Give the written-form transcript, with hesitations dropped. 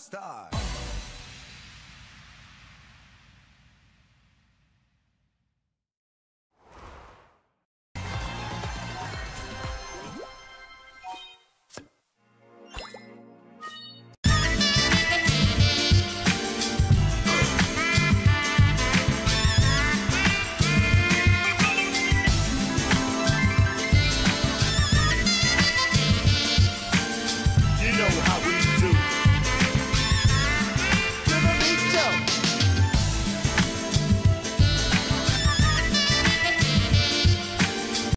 Star. How we